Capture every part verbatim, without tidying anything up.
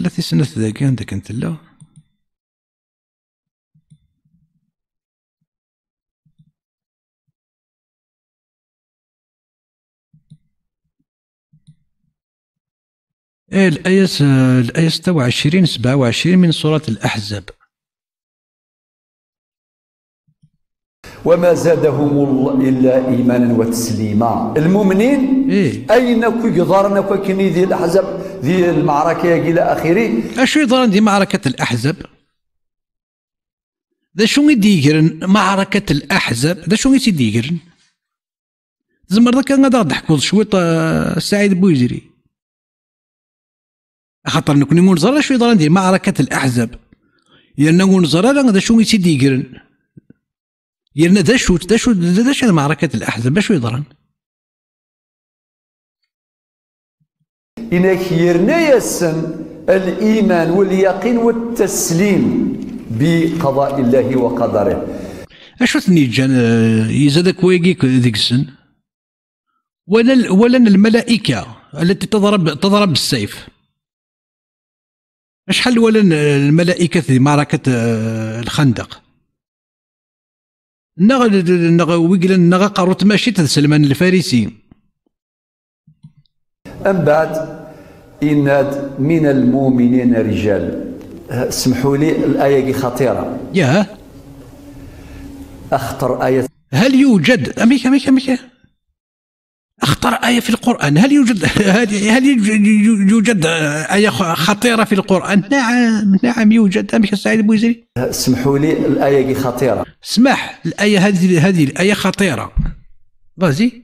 تلا تسنث ذاكي عندك أنت لا إيه الآية الآية ستة وعشرين سبعة وعشرين من سورة الأحزاب. وما زادهم الله إلا إيمانا وتسليما. المؤمنين إيه؟ أين يظهرنا كني ذي الأحزاب ذي المعركة إلى آخره. أشو يظهرن ذي معركة الأحزاب؟ ذا شو يديرن معركة الأحزاب؟ ذا شو يديرن؟ زمر ذاك غادا ضحكوا شويط سعيد بوزيري. خاطر نكون منظر شو يضرن ندير معركة الأحزاب يرنا منظر لا هذا شو يسيدي يقرن يرنا دا شو دا شو دا شو معركة الأحزاب باش يضرن إنك يرنا يسن الإيمان واليقين والتسليم بقضاء الله وقدره. أشو ثني جان يزادك ويجيك ذيك السن ولا ولا الملائكة التي تضرب تضرب بالسيف. شحال ولا الملائكة في معركة الخندق نغ نغ ويقلا نغ قروت ماشي تاع سلمان الفارسي. أم بعد إن من المؤمنين رجال. اسمحوا لي الآية خطيرة. ياه أخطر آية. هل يوجد أميك أميك أميك أخطر آية في القرآن؟ هل يوجد هل يوجد آية خطيرة في القرآن؟ نعم نعم يوجد أميك سعيد بوزيري. اسمحوا لي الآية خطيرة. اسمح الآية هذه هذه الآية خطيرة. بازي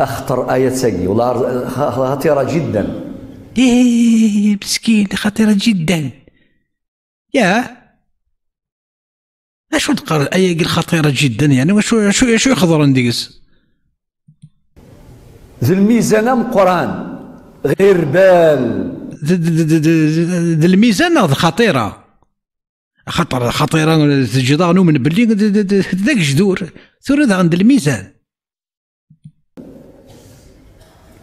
أخطر آية ساقي والله خطيرة جدا. إيه مسكين خطيرة جدا. يا أشو تقرأ الآية الخطيرة جدا يعني وشو شو شو يخضر نديس؟ ذي الميزانة من قرآن غير بال ذي الميزانة خطيرة خطر خطيرة تجدها نؤمن باللي ذاك جذور ثورة عند الميزان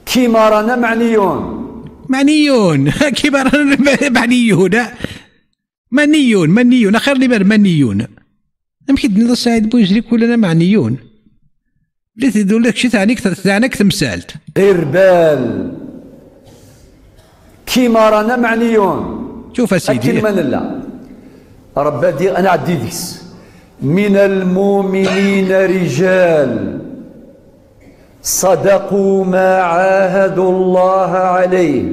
كيما رانا معنيون معنيون كيما رانا معنيون معنيون معنيون أخير لي معنيون أمكيد نضل سعيد بوجري كلنا معنيون اللي تدور لك شي تعني تعنيك تمثالت غير بال كيما رانا معنيون. شوف أسيدي أكيد من الله ربي أنا عدي ديس من المؤمنين رجال صدقوا ما عاهدوا الله عليه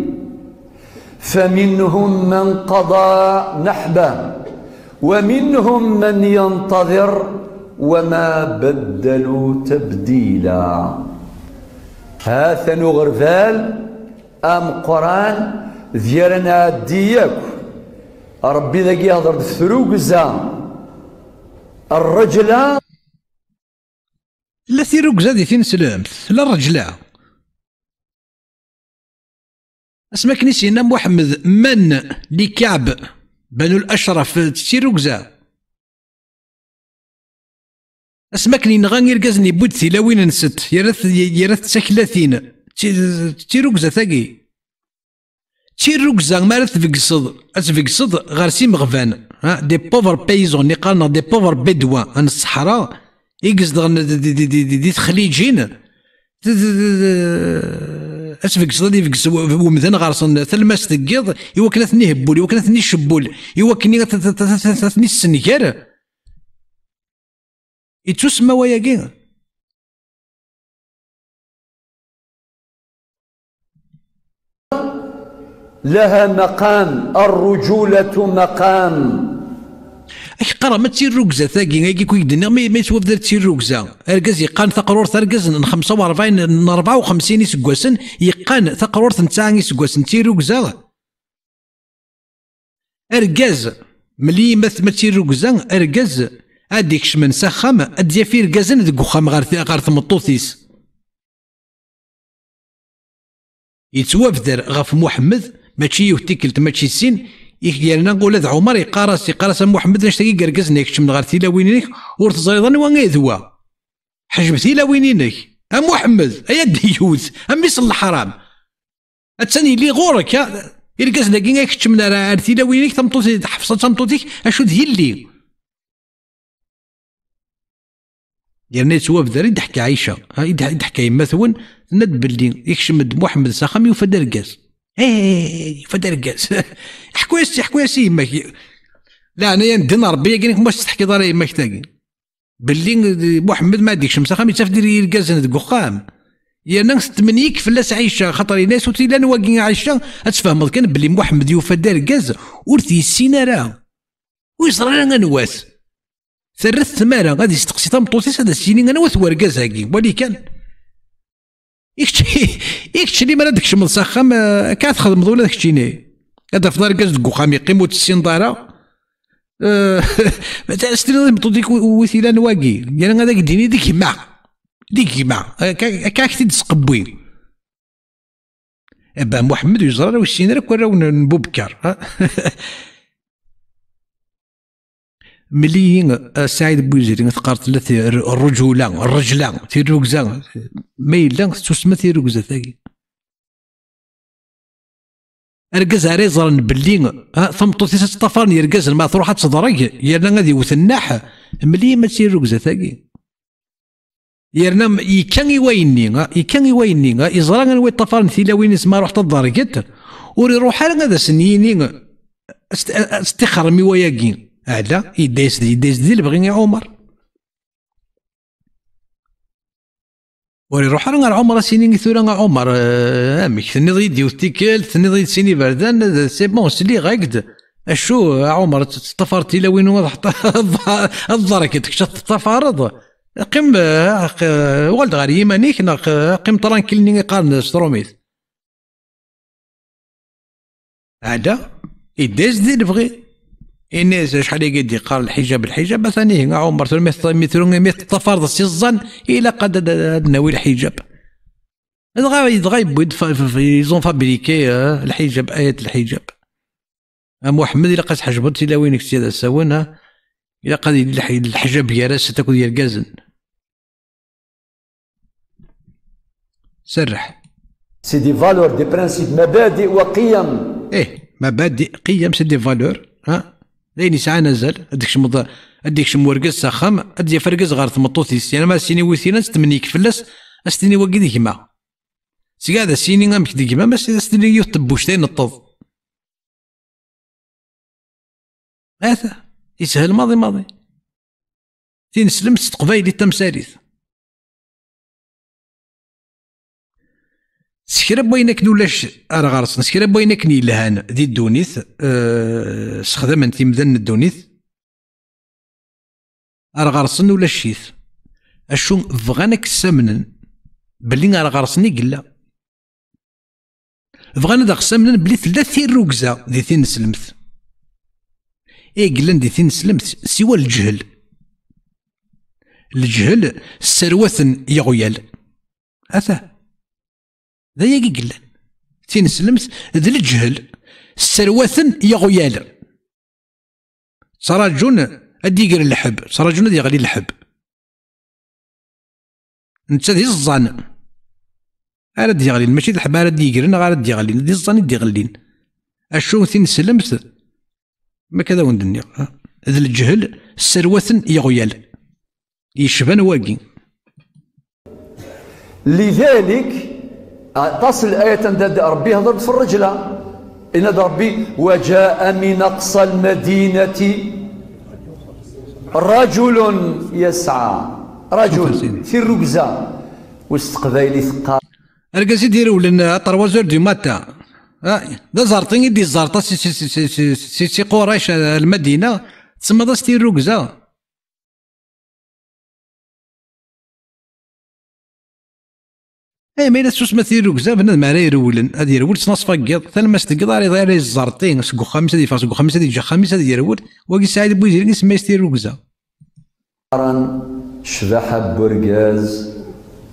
فمنهم من قضى نحبه ومنهم من ينتظر وما بدلوا تبديلا. هاثن غرفال ام قران ديالنا دياك ربي ذاك يهضر بثروق زام الرجله لا ثروق زادي فين سلامت لا الرجله اسمك نسينا محمد من لكعب بنو الأشرف تسيروكزا اسمك نغني يرقزني بودثي لوين نست يرث يرث سكلاثين تسيروكزا ثاقي تسيروكزا ما رث فيكصد اسفيكصد غير سي مغفان ها دي بوفر بايزون لي قالنا دي بوفر بدوان عن الصحراء يقصد دي تخليجين اسفك صدي فيكس ومثلا غارصن تلمس تقيض يوكلتني هبول يوكلتني شبول يوكلني تثني السنكر يتسمى وياكي لها مقام الرجولة مقام اش قرا ما تسير ركزه ثاقي كي كيدنا ما يسوى بدا تسير ركزه اركز يقان ثقرور اركز خمسة وأربعين أربعة وخمسين يسكواسن يقان ثقرور تسعة يسكواسن تسير ركزه اركز ملي ما تسير ركزه اركز هذيك شمن سخم اديا في ركزن دك خام غير غير ثمطوثيس يتسوى بدا غف محمد ماشي يوتيكلت ماشي سين يخيالنا نقول هذا عمر يقارس يقارس محمد نشتكي كركزنيك شمن غير تيلاوينيك ورتزيضان وانيذوا حجم تيلاوينيك ام محمد ايا ديوز ام بيصل الحرام الثاني اللي غورك يلقاس داكين كتشمل راه عرفتي لا وينك تمطوتي تحفصت تمطوتيك اشو تهلي يعني توا في ضحك عايشه ضحك يما ثون ند باللي يكشمد محمد سخمي وفا دركاس اي فا دركاس حكوا يا سي حكوا يا سي يماك لا انايا ندين ربي كاين واش تحكي دار يماك تاكين باللي محمد ما ديكش مسخمي حتى فدير يلقاس ند قخام يا ناس تمنيك فلاس عايشه خاطر ناس وتيلا نواقي عايشه تفهمت كان بلي محمد يوفى داركاز ورثي السينا راه ويصرى لنا نواس ثرث ثماره غادي يستقسي تمطوسيس هذا السينين انا وثوركاز هاكي ولكن يكشي يكشي اللي ما داكش من سخام كتخدم ولا داك الشيء هذا في داركاز دقوخام يقيموا السين داره مثلا استلم طوديك وثيلا نواقي يعني هذاك ديني ديك ما ديك جماعة كاكتي تسقبوي أبا محمد يجرى وشين راك وراو نبوبكر ملي سعيد بوزيري تقارت الرجولة الرجلة تيروكزا ما يلا تسمى تيروكزا ثاكي ركز على زرن باللي ثمطوتي تطفرني ركز ما تروح تصدرك يلا غادي وثناح ملي ما تيروكزا ثاكي يرنم يكان يويني يكان يويني يزرع غنوي الطفرن ثيلا وين اسمها روح تضرقت وري روحها هذا سنيني استخرمي وياكين على يدايس يدايس ديال بغيني عمر وري روحها عمر سنين ثورا عمر امك ثنيض يدي وتيكل ثنيض سيني بردان سي بون سلي غاكد اشو عمر الطفرتي لا وين واضح الضركت كشط الطفرض قم ولد غير يمانيك قم ترانكيلني قارن ستروميت هذا يداز دير بغي الناس شحال يدي قارن الحجاب الحجاب ثاني عمر مثل مثل تفرض السيزان الى قد ناوي الحجاب غير غيبود يزون فابريكي الحجاب ايات الحجاب محمد الى قد حجبت الى وينك سيده سوينا الى قد الحجاب يا راس تاكل ديال كازن سرح سي دي فالور دي برانسيب مبادئ وقيم ايه مبادئ قيم سي دي فالور ها لين ساعه نزل هذيك مض هذيك مورقص سخم هذيك فرقص غير تمطوتي سينا ما سيني وثينا تمنيك فلس استني وقي ديكما سي هذا سيني غامك ديكما ما استني يطبوش تاين الطوف هذا يسهل ماضي ماضي تنسلم ستقبايلي التمساريث سكراب وينك نولاش أرى غارسن سكراب وينك نيلهان ذي الدونيث أه سخدم أنت مذن الدونيث أرى غارسن ولا الشيث أشو فغانك السمنن بلي أرى غارسن يقلا فغانا داغ السمنن بلي ثلاثين روكزا ذي ثين سلمث إيه قلن دي ثين سلمث سوى الجهل الجهل سروثن يغيال أثا ذا يقي قلن ثين سلمث ذا الجهل سروثن يغيال سراجون أدي يقري الحب سراجون أدي يغلي الحب أنت ذي الزان أرد يغلين ماشي الحب أرد يقري أرد يغلين ذي الزان أدي يغلين أشو ثين سلمث ما كذا وندني هذا الجهل السروثن يغيال يشبان واقي لذلك تصل آية عند ربي هضرت في الرجلة إن ربي وجاء من أقصى المدينة رجل يسعى رجل في الركزة واستقبالي ثقة الركز يديروا لنا تروازور دو ماتا دا زارطين يدي الزارطة سي سي سي سي سي سي قريش المدينة تسمى دا ستي الركزة إيه ما إلا تسمى ستي الركزة بنادم على يرولن هادي يرول تناصف كيض ثان ما تقضى على الزارطين سكو خمسة دي فاسكو خمسة دي جا خمسة دي يرول واكي سعيد بوزيري يسمى ستي الركزة شبح بركاز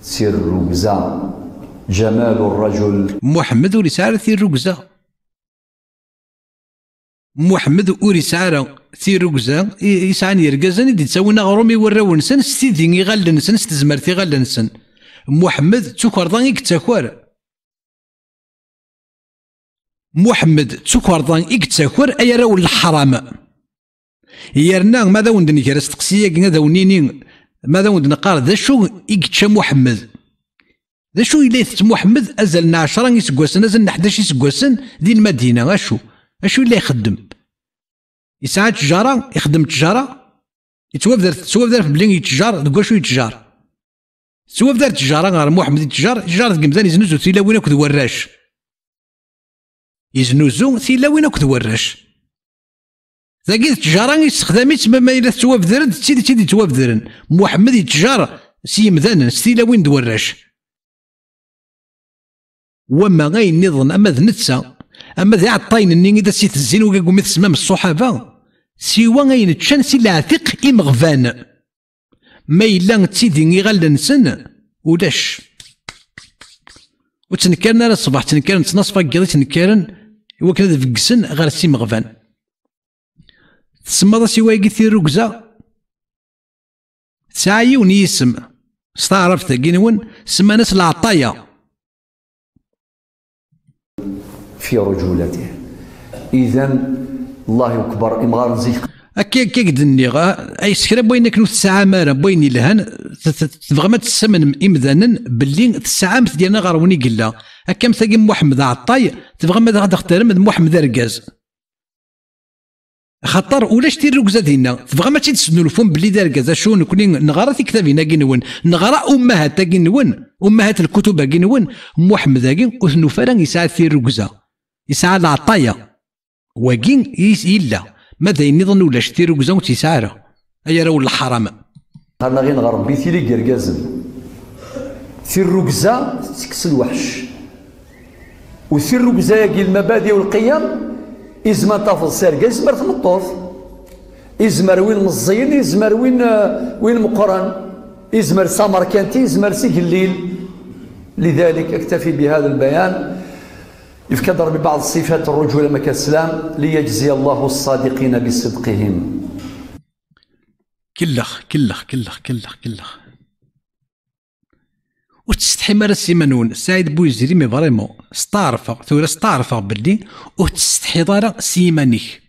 سير الركزة جمال الرجل محمد ورسالة الركزة محمد ورسالة الركزة يسعان يركزان يدي تساوينا غرومي وراو نسن ستيدين يغلى نسن ستزمرت يغلى نسن محمد تكردان يكتكور محمد تكوردان إكتاكور أيراو الحرام يرنا ماذا وندني كرا استقسياك ماذا ونيني ماذا وندنا قار ذا شو إكتا محمد ذا شو إليث محمد أزلنا عشرة يسقوسن أزلنا حداش يسقوسن ذي المدينة أشو أشو اللي يخدم يسعى تجارة يخدم تجارة يتوابدر تتوابدر بلي يتجار دكا شو يتجار تتوابدر تجارة غير محمد يتجار تجارة كمزان يزنوزو تيلاوين أكد وراش يزنوزو تيلاوين أكد وراش ذاك تجارة يستخدمت ما إلا تتوابدرن تيدي تيدي توابدرن محمد يتجار سيمذان ستيلاوين دوراش وما غاي نظن أما ذنتسا أما ذي عطاين النين إذا سيت الزين وكاكو متسمام الصحابة سيوا غاي نتشان سي العتيق إمغفان ما إلا نتيدي غال نسن ولاش وتنكرنا على الصباح تنكرن تنصفا كيضي تنكرن وكان هذا فكسن غير سي مغفان تسمى سيوا كثير ركزة تعايون يسم استعرف تاكينون سما ناس العطايا في رجولته. إذا الله أكبر إمغار زيق. أكيد كيد النغا أي سكرة بينك نتسعى مارا بين لهن تبغى ما تسمن إمذانا باللي تسعى ديالنا غاروني قلا. هكا مثلا محمد عطاي تبغى ما غادي تختارم محمد ركاز. خطر ولاش دير الركزة ديالنا تبغى ما تيتسنوا الفم باللي دا ركاز شو نكوني نغارة تكتابينا كي نون نغارة أمهات كي نون أمهات الكتب كي نون محمد كي وسنوفران يسعى في الركزة. يسعى العطايا وكين يس إلا ماذا ينظن ولا شتير وكزا وتسعى أي راهو الحرام أنا غير نغربي تيلي كركازن سير الركزة تكس الوحش وسير الركزة ياكي المبادئ والقيم إزما تافض ساركا يزمر تمطوط يزمر وين مزيين يزمر وين وين مقران يزمر سامركانتي يزمر سيكليل لذلك أكتفي بهذا البيان يفكر ببعض صفات الرجولة مك السلام ليجزي الله الصادقين بصدقهم. كلخ كلخ كلخ كلخ كلخ. وتستحي مرة سيمانون سعيد بوزيري مي فريمون استعرفها ثورة استعرفها باللي وتستحي دارا سيمانيك.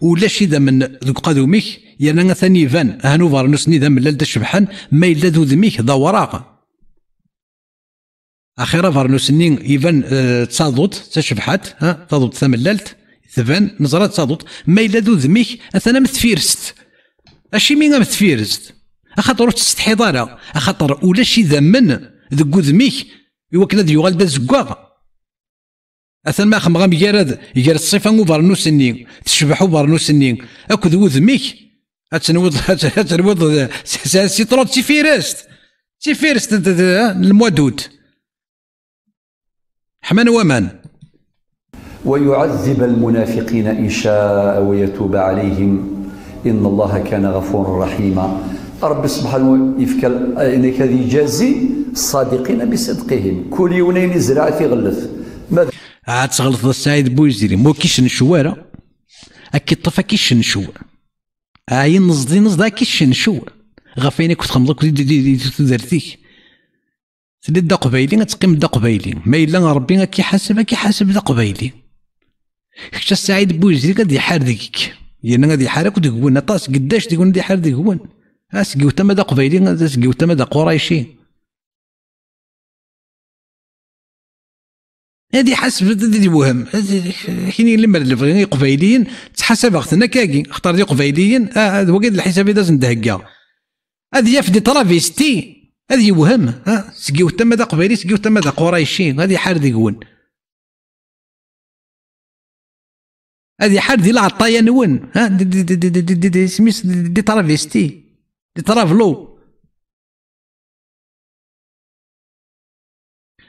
ولاش إذا من ذوك قدوميك يانا ثاني فان هانوفر نوسني إذا من لا شبحان ما إلا ذو ذميك ذا وراقة. أخيرا فارنوسنين إيفان أه تصادوت تشبحات ها تصادوت ثمللت ثفان نزرة تصادوت ما إلا ذو ذميك أثنا مثفيرست أشي مين مثفيرست أخاطر تستحي دارا أخاطر ولاش يذمن ذو ذميك يوكنا ذي يغال دا زكواغ أثنا ما خمغام يارد يارد صفان فارنوسنين تشبحو فارنوسنين أكو ذو ذميك أتنوض أتنوض سيطرو تيفيرست تيفيرست المودود حمان ومان ويعذب المنافقين إن شاء ويتوب عليهم إن الله كان غفورا رحيما رب سبحانه يفكر إنك ذي جازي الصادقين بصدقهم كل يومين زراعة غلث ماذا عاد تغلط السعيد بوزيري مو كيش نشوارة أكيد طفا كيش نشوى أي نزدي نزدا كيش نشوى غفينك كنت خمضك تدرتيك سلي دا قبايلي تقيم دا قبايلي ما إلا ربي كيحاسب كيحاسب دا قبايلي كتا سعيد بوزيري غادي يحار ديك يعني غادي يحارك وديكون طاس قداش ديكون غادي يحار ديكون اسكيو تما دا قبايلي اسكيو تما دا قريشي هادي حسب دي وهم كاينين اللي مالفين قبايليين تحسب اختنا كاكي اختار دي قبايليين هذا وقيد الحساب اذا زندهكا هادي يفدي ترافيستي هذا يوهم ها سقيو تما دا قبيلي سقيو تما دا قريشي هذه حار ديكون هذه حار ديال العطايا نون ها دي دي دي دي دي سميس دي ترافيستي دي ترافلو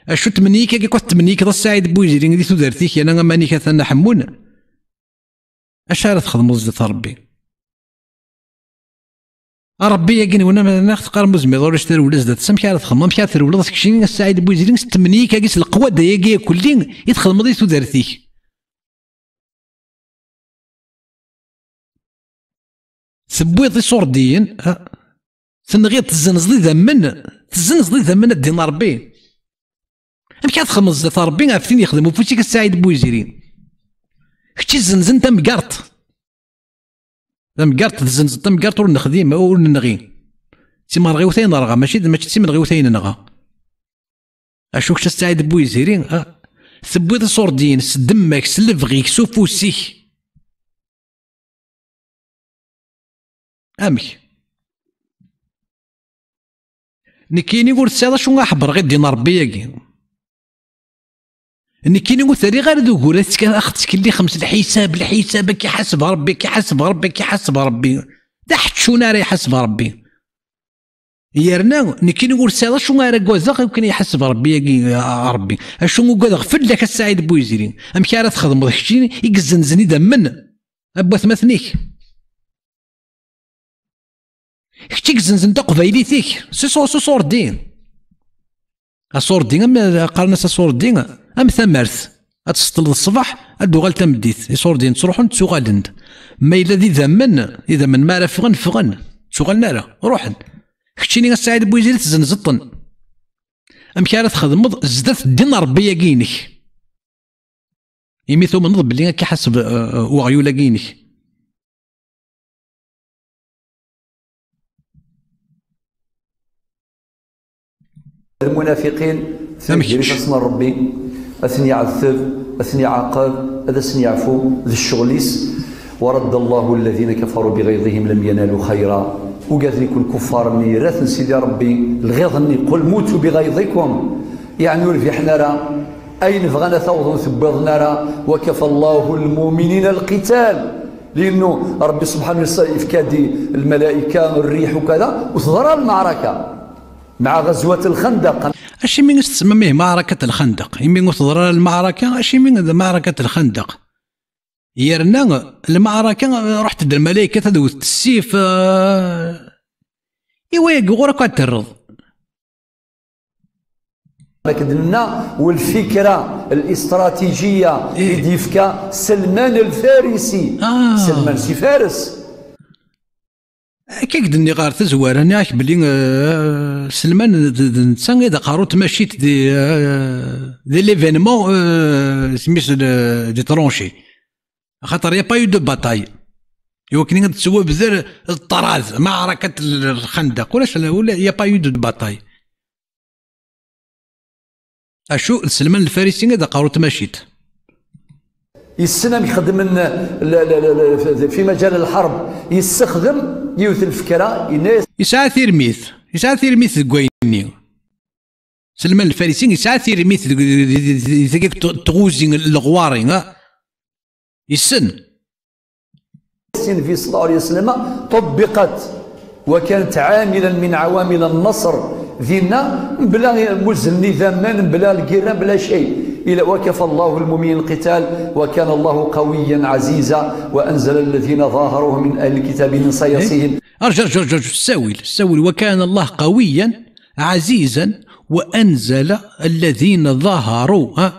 اشو تمنيك كي كنت تمنيك دا سعيد بوزيري دي تودرتيك انا ماني كثنا حمون اش راه تخدمو زيت ربي ربي ياكين وانا ناخذ قرمز ما يضرش تر ولا زاد سمكي على تخمم مشى تر ولا تكشين السعيد بوزيري ستمني كاكيس القوى دايكي كلين يدخل مضي سودارتيك سبويطي سورديين تنغيط الزنزلي ذمن الزنزلي ذمن الدين ربي أمك تخمز زيت ربي عرفتين يخدموا فوتيك السعيد بوزيرين كتشي زنزن تمكارت تمكارت تزنزن تمكارت ور نخدم ور نغي تيما رغيوتين نرغى ماشي ماشي تيما رغيوتين نغى أشوك كتشي السعيد بوزيرين ثبوت الصوردين سدمك سلفغيك سوفوسيك أمك نكيني ور تساعد شو غاحبر غير دينا ربي ياكي نكيني ور ثاني غير ذو قولات كان اختك اللي خمس الحساب الحساب كيحاسب ربي كيحاسب ربي كيحاسب ربي تحت شونا راه يحاسب ربي يرنا نكيني ور تساعد شو غير كوزا يمكن يحاسب ربي ياكي ربي اشنو كوزا فلك السعيد بوزيرين امك راه تخدم داكشي يكزنزني دمن ابا ثمثنيك كتشيك زنزن تا قبايليتيك سي سو سو سوردين السوردين اما قرناس السوردين ام ثمارت تسطل الصباح ادوغال تمديت السوردين تروحون تسوغالند ما الا ذي ذمن اذا من ما رافغن فغن تسوغالنا لا روحن كتشيني السعيد بوزير تزنزطن ام كي راه تخدم زدت الدين ربي كينك يميثو من ضب اللي كيحسب وغيولا كينك المنافقين ثمين اسم ربي أثني يعذب أثني يعاقب هذا سن يعفو ذي الشغليس ورد الله الذين كفروا بغيظهم لم ينالوا خيرا وقال لك الكفار من يراث سيدي ربي الغيظ قل موتوا بغيظكم يعني وربحنا راه أين فغانا ثوض ثبضنا راه وكفى الله المؤمنين القتال لأنه ربي سبحانه وتعالى يفكادي الملائكة الريح وكذا وتظهر المعركة مع غزوة الخندق. أشي من تسميه معركة الخندق، يمين تضرر المعركة، أشي من معركة الخندق. يرنا المعركة رحت تدير الملائكة تدوز السيف إيوا يقورك وترض. لكننا والفكرة الاستراتيجية اللي يفكا سلمان الفارسي. آه. سلمان سي فارس. كيك دني غار تزوار انا عارف بلي سلمان نتا اذا قاروت ماشيت دي دي ليفينمون سميتو دي ترونشي خاطر يا با يو دو باتاي يمكن تسوى بزاف الطراز معركه الخندق ولاش ولا يا با يو دو باتاي اشو سلمان الفارسي اذا قاروت ماشيت يستخدم يخدم في مجال الحرب يستخدم يوث الفكره يناس يسعى تيرميث يسعى تيرميث كويني سلمان الفارسي يسعى تيرميث تغوزين الغوارين يسن في صلى الله عليه وسلم طبقت وكانت عاملا من عوامل النصر ديالنا بلا مزن نظام بلا الكيران بلا شيء إلى وكفى الله المؤمنين القتال وكان الله قويا عزيزا وأنزل الذين ظاهروا من أهل الكتاب من صياصيهم. أرجع أرجع أرجع الساوي الساوي وكان الله قويا عزيزا وأنزل الذين ظاهروا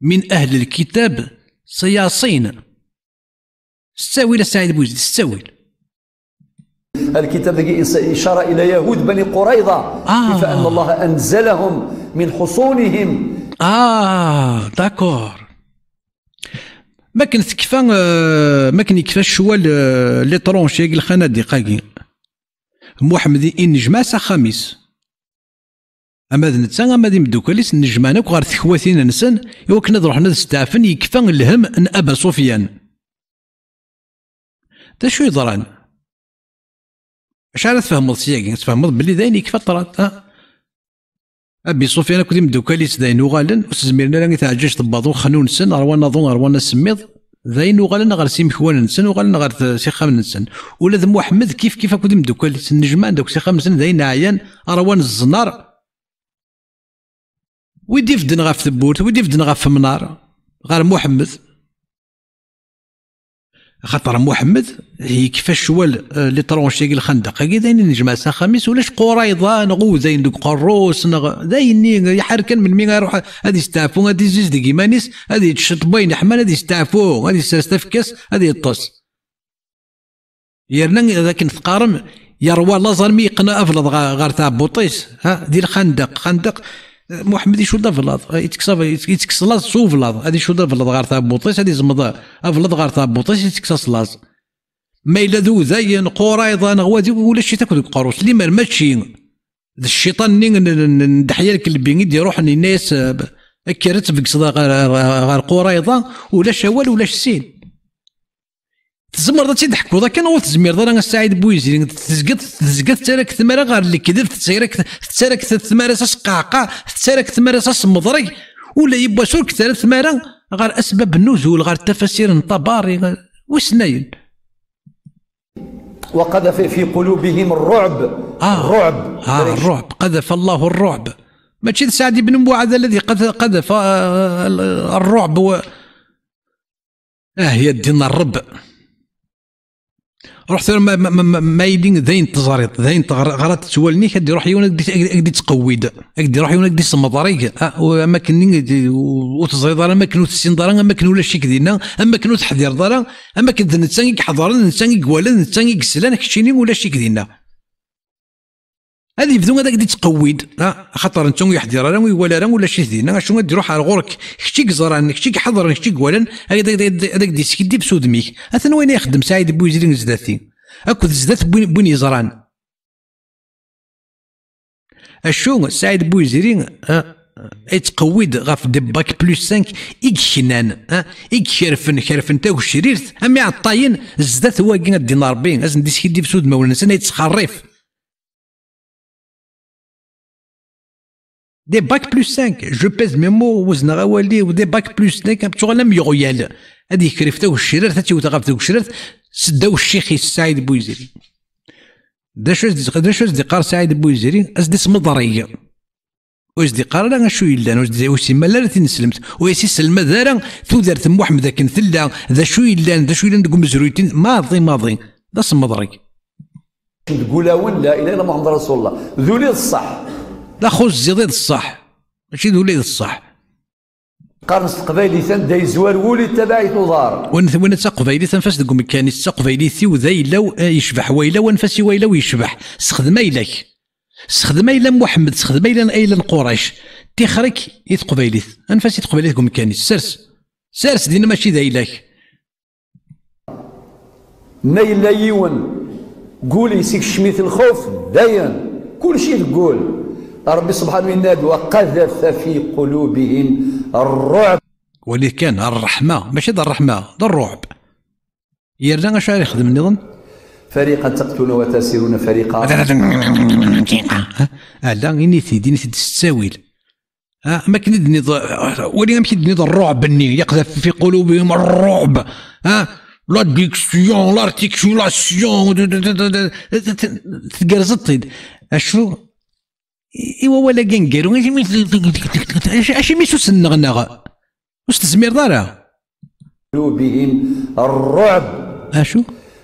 من أهل الكتاب صياصين. الساوي لسعيد بوزيد الساوي. الكتاب إشارة إلى يهود بني قريظة آه. كيف أن الله أنزلهم من حصونهم. آه داكور ما كان تكفى ما كان يكفى شوال لي طرونشي الخنادق كاكي محمدي النجمه سا خميس اما نتا اما مدوكاليس النجمان وغير تكواتين نسن ايوا كنا نروح نستعفن يكفى الهم ان ابا سفيان تا شو يضران اش عرفت تفهموا سياكي تفهموا بلي داين يكفى طرات ابي سفيان كنت مدوكاليس داين وغالن وسزميرنا راني تعجج طباطو خنون سن روانا ظن روانا سميض داين وغالن غير سي مكوان نسن وغالن غير سي خامن نسن ولاد محمد كيف كيف كنت مدوكاليس النجمان دوك سي خامن نسن داين عيان روان الزنار ويدي فدن غا في ثبوت ويدي فدن غا في منار غير محمد خاطر محمد هي كيفاش شوال لي طرونشي الخندق كي داين النجمه سا خميس ولاش قريضه نغو زين دوك قروس داين يحركن من مين يروح هذه ستافو هذه زيز دي كيمانيس هذه تشط بين حمل هذه ستافو هذه ستافكس هذه طس يرنا لكن فقارم يروى لازر ميقنا افلض غير تاع بوطيس ها ديال الخندق خندق محمد يشود فلاد يتكسر يتكسر لاز سو فلاد هذه يشود فلاد غار ثاب بوطيس هذه زمضة فلاد غار ثاب بوطيس يتكسر لاز ما إلا ذو زين قورا أيضا غوادي ولا شي تاكل القاروس اللي ما ماشي الشيطان ندحيا لك البين يروح للناس كيرت بقصد غار قورا أيضا ولا شوال ولا سين تزمر تيضحكوا ذاك انا وتزمير راه سعيد بويزيد تزقط تزقط تراك ثماره غير اللي كذب تسيرك تراك ثماره سقعقع تراك ثماره سمضري ولا يبغى شرك ثلاث ثماره غير اسباب النزول غير التفاسير الطباري واش ناين وقذف في قلوبهم الرعب آه. الرعب آه الرعب قذف الله الرعب ماشي سعد بن معاذ الذي قذف الرعب و... اه هي دينا الرب روح ثور ما ما ما يدين ذين تزاريط ذين غرات تسولني كدي روح يونك كدي تقويد كدي روح يونك كدي سمطريك اماكن وتزريط على اماكن وتسين دار اماكن ولا شي كدينا اماكن وتحضير دار اماكن الانسان يحضر الانسان يقول الانسان يقسلان كشيني ولا شي كدينا هذه بدون هذاك كدي تقويد خاطر انتم يحضر راه ولا راه ولا شي كدينا شنو غادي يروح على غورك كشتي يقزران كشتي يحضر كشتي يقولان هذاك هذاك دي سكدي بسودميك اثنا وين يخدم سعيد بوزيد زداتي اكو زدات بن يزران اشو سعيد بوزيد يتقويد غاف دي باك بلس خمسة يكشنان يكشرفن كرفن تاك الشريرت امي عطاين زدات واكين الدينار بين اش ندي سكدي بسود ما ولا نسى يتخرف دي باك بلس خمسة جو بيز ميمو وزن غوالي ودي باك بلس خمسة كتغلم يغيال هذه كريفته والشريرت تيوتا غاف ذوك الشريرت سداو الشيخ سعيد بويزيري داش داش اصدقاء سعيد بويزيري اش ديس مضريه واش دي قال انا شو الا واش دي واش ما لا تنسلمت ويسي سلمى دارا ثو دارت محمد ذاك نثلا ذا شو الا ذا شو الا نقول مزرويتين ماضي ماضي داس مضري تقول لا اله الا محمد رسول الله ذولي الصح لا خوز ضد الصح ماشي ذولي الصح قرن قبايليثا دا يزوال ولي تبعي تضار ونفس قبايليثا فاش تقول كان قبايليثي وذايلا يشبح ويلا ونفسي ويلا ويشبح استخدم ايلاك استخدم ايلا محمد استخدم ايلا ايلا قريش تيخرك يت قبايليث انفاسي قبايليث قوم كان سرس سرس دينا ماشي ذايلاك نايلا يون قولي سيك شميت الخوف داين كل شيء تقول ربي سبحانه ينادي وقذف في قلوبهم الرعب ولي كان الرحمه ماشي ذا الرحمه ذا الرعب يرجع شعر يخدم النظام فريقا تقتلون وتسيرون فريقا لا نيتي دي نيتي تستاويل ما كنيد نظام ولي ماشي نظام الرعب ني يقذف في قلوبهم الرعب ها لا ديكسيون لارتيكولاسيون تقرزطيد اشنو ايوا ولا كنقالو اشي ميسو سنغنغ واش تزمير دارها قلوبهم الرعب اشو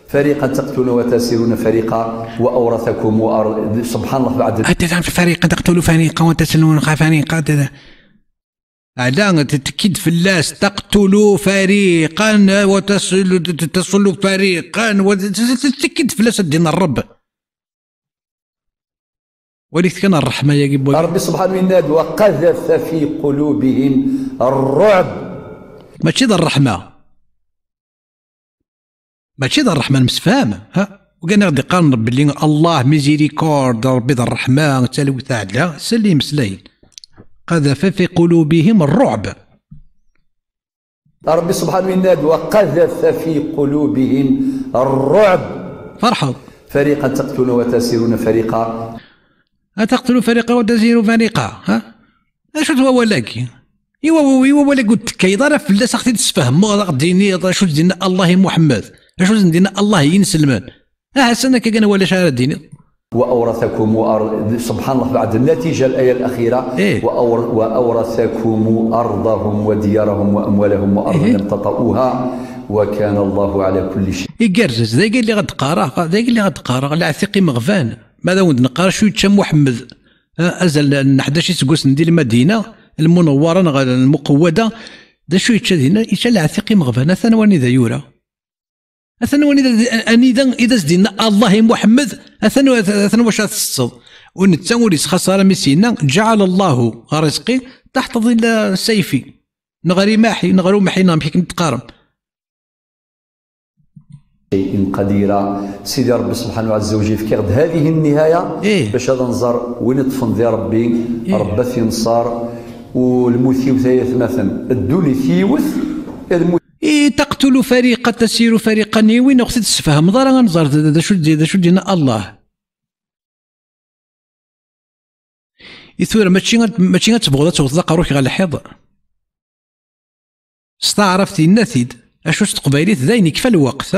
فريقا تقتلون وتسيرون فريقا واورثكم وأر... سبحان الله بعد حتى تعمل فريقا تقتلون فريقا وتسلون فريقا على تكيد في اللاس تقتلوا فريقا وتصلوا فريقا وتكيد في اللاس ديال الرب وليك كان الرحمه يا جيب ربي سبحانه ينادي وقذف في قلوبهم الرعب ماشي ذا الرحمه ماشي ذا الرحمه المسفهمه ها وكان غادي يقارن باللي الله ميزيريكورد ربي ذا الرحمه تالو تعالى سلي مسلين قذف في قلوبهم الرعب ربي سبحانه ينادي وقذف في قلوبهم الرعب فرحوا فريقا تقتلون وتسيرون فريقا أتقتل فريقا وتزير فريقا ها أشو توا ولكن إيوا إيوا ولا قلت كي ضرا فلاس أختي تسفهم غادي شو دينا الله محمد شو دينا الله ينسلمان أه سنة كان ولا شهر ديني وأورثكم وأر... سبحان الله بعد النتيجة الآية الأخيرة إيه؟ وأور... وأورثكم أرضهم وديارهم وأموالهم وأرضا لم تطئوها وكان الله على كل شيء يقرز ذاك اللي غتقارا ذاك اللي غتقارا العثيقي مغفان ماذا ود نقرا شو تشم محمد ازل حداش سكوس ندير المدينه المنوره المقوده دا شو يتشاد هنا يتشال عثيقي مغفنه ثانواني ذا يورا ثانواني ذا اني اذا زدنا الله محمد ثانو ثانو واش غتصد ونتساول خسارة مسينا جعل الله رزقي تحت ظل سيفي نغري ماحي نغرو محينا بحكم نتقارب إن قديرة سيدي ربي سبحانه عز وجل في كيغد هذه النهاية إيه؟ باش هذا نزار وين طفن ديال ربي إيه؟ ربي تينصار والمثيوث ثيث مثلا الدوني ثيوث إيه تقتل فريقا تسير فريقا وين خصك تفهم ضرا غنزار هذا شو هذا شو دينا الله يثور ماشي ماشي غتبغي توثق روحي غير الحيض استعرفتي النثيد اشوش تقبايليت داين يكفى الوقت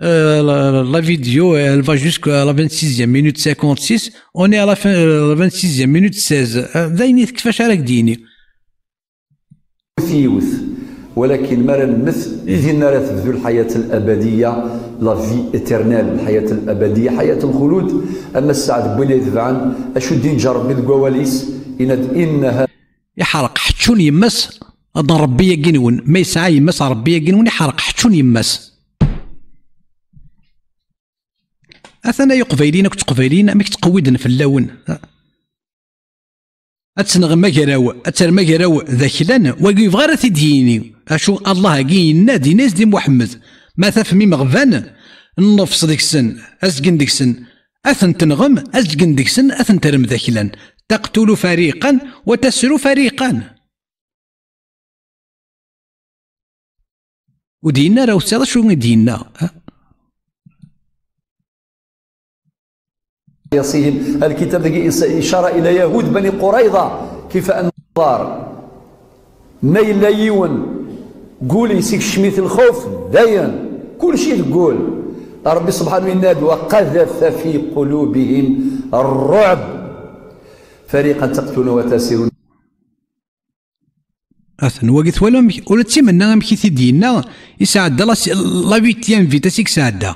لا فيديو elle va jusqu'à la vingt-sixième minute cinquante-six on est à la vingt-sixième minute seize داين كيفاش راك ديني ولكن ما نمث ديالنا راه تبدو الحياه الابديه لا في ايترنال الحياه الابديه حياه الخلود اما السعد بن يذبعن اشو دين جرب بالكواليس ان انها يحرق حتشون يمس هذا ربي يقنون ما يسعى يمس ربي يقنون يحرق حتشون يمس اثنا يقبيلين كتقبيلين ماك تقودن في اللون اتسنغ ماكراو اتسر ماكراو ذاكلان واقي غير تديني اشو الله كينا ديناس دي محمد ما تفهمي مغفان النفس ديك السن اسكن ديك السن اثن تنغم اسكن ديك السن اثن ترم ذاكلان تقتل فريقا وتسر فريقا ودينا راه سير شو دينا يصيهم الكتاب إشارة إلى يهود بني قريظة كيف أن النصار ميل لا يون قول يسيك شميث الخوف داين كل شيء تقول ربي سبحانه يناد وقذف في قلوبهم الرعب فريقا تقتلون وتسيرون أثن وقت ولو ولا تسمنا مكيثي دينا يساعد لا بيتيان في تسيك ساعدة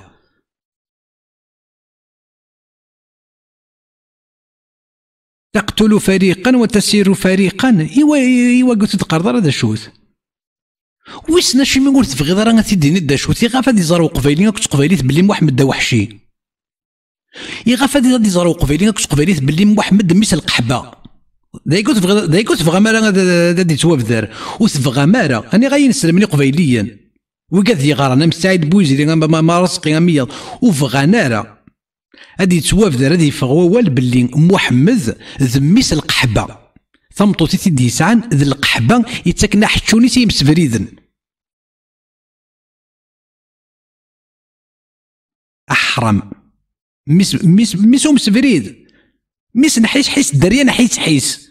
تقتل فريقا وتسير فريقا ايوا ايوا قلت تقرضر هذا شوت ويسنا شي ما قلت في غير راه تيديني داشوت يغاف هادي زارو قبيلين كتقبيليت بلي محمد دا وحشي يغاف هادي زارو قبيلين كتقبيليت بلي محمد مثل القحبه دا قلت في دا قلت في غماره هادي تواب دار وفي غماره انا غادي نسلم لي قبيليا وقاد لي غار انا مستعد بوجدي ما رزقي مية وفي غناره هادي توافدر هادي فغوال باللي محمد ذميس القحبه ثمطو تيدي يسعن ذي القحبه يتسكن حتشوني تيمس فريدن احرم ميس ميس ميسو مسفريد ميس نحيس حيس دريان حيس حيس